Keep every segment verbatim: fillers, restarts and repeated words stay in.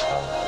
Uh,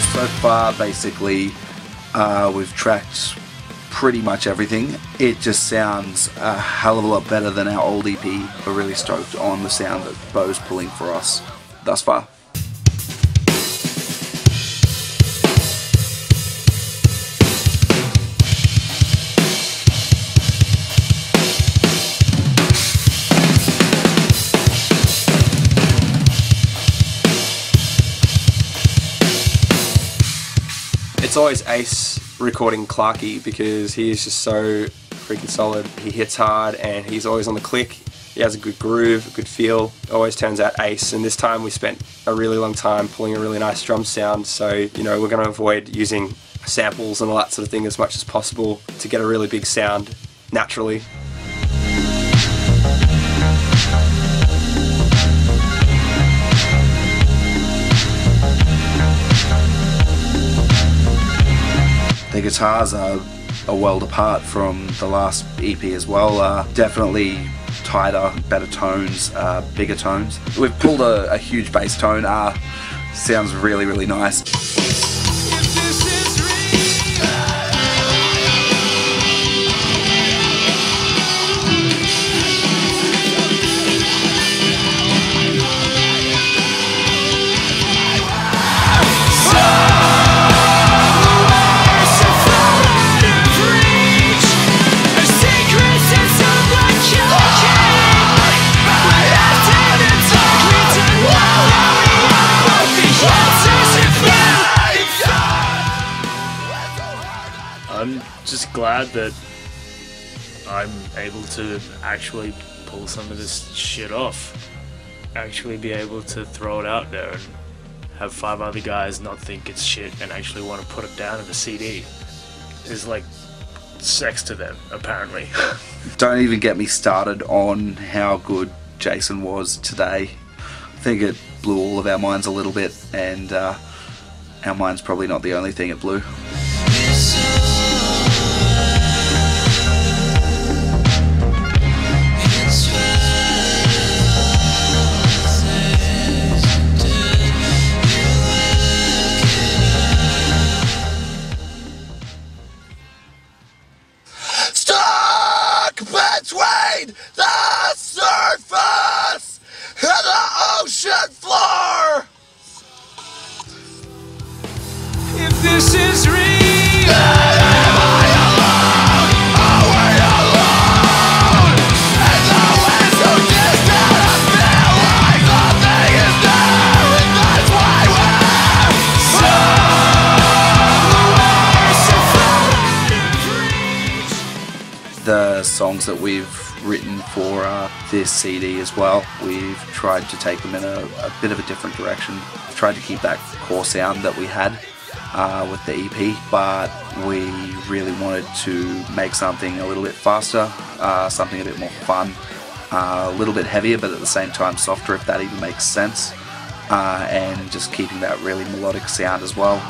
so far, basically, uh, we've tracked pretty much everything. It just sounds a hell of a lot better than our old E P. We're really stoked on the sound that Bo's pulling for us thus far. It's always ace recording Clarky because he is just so freaking solid. He hits hard and he's always on the click. He has a good groove, a good feel. Always turns out ace, and this time we spent a really long time pulling a really nice drum sound, so you know we're going to avoid using samples and all that sort of thing as much as possible to get a really big sound naturally. The guitars are a world apart from the last E P as well. Uh, definitely tighter, better tones, uh, bigger tones. We've pulled a, a huge bass tone. Uh, sounds really, really nice. I'm just glad that I'm able to actually pull some of this shit off. Actually be able to throw it out there and have five other guys not think it's shit and actually want to put it down in a C D. It's like sex to them, apparently. Don't even get me started on how good Jason was today. I think it blew all of our minds a little bit, and uh, our mind's probably not the only thing it blew. Between the surface and the ocean floor. If this is real, am I alone? Are we alone? And though it's so distant, I feel like nothing is there. And that's why we're so far. The songs that we've written for uh, this C D as well. We've tried to take them in a, a bit of a different direction. We've tried to keep that core sound that we had uh, with the E P, but we really wanted to make something a little bit faster, uh, something a bit more fun, uh, a little bit heavier, but at the same time softer, if that even makes sense, uh, and just keeping that really melodic sound as well.